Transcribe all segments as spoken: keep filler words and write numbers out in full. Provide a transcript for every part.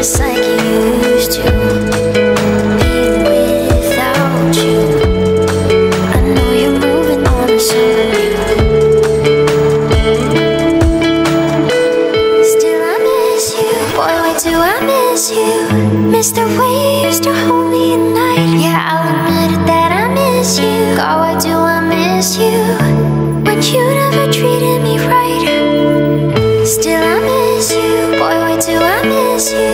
just like you used to. Miss the way you used to hold me at night. Yeah, I'll admit it that I miss you. Oh, I do, I miss you. But you never treated me right. Still, I miss you. Boy, why do I miss you?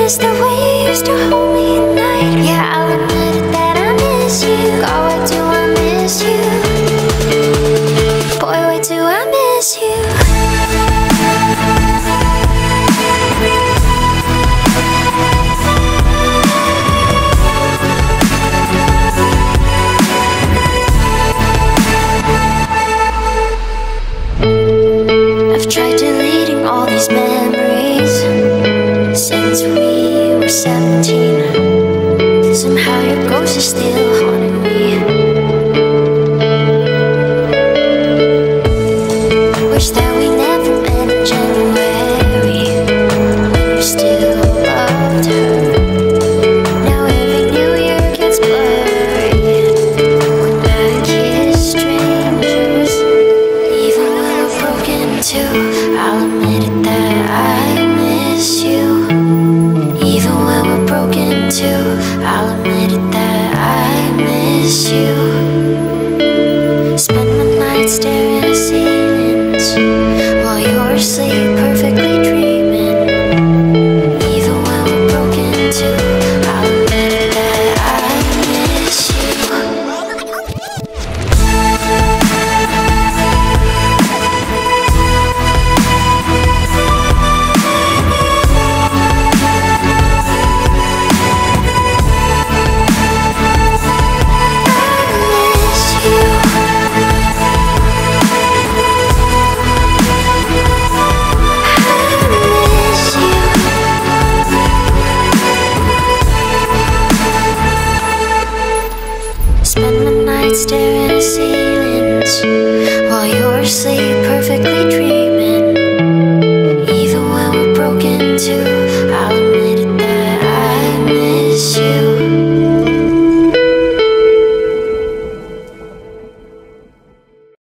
Miss the way you used to hold me at night. Yeah, I'll admit it that I miss you. Oh, I do, I miss you. Boy, why do I miss you? Tried deleting all these memories since we were seventeen. Somehow your ghost is still haunting me. Wish that we never met in January. You still loved her. Now every new year gets blurry. We're back here, strangers, even though we're broken too. I'll admit it that I miss you, even when we're broken too. I'll admit it that I miss you. Spend my night staring at ceilings while you're asleep, perfectly dreaming. Even when we're broken too, I'll admit it that I miss you. Staring at ceilings while you're asleep.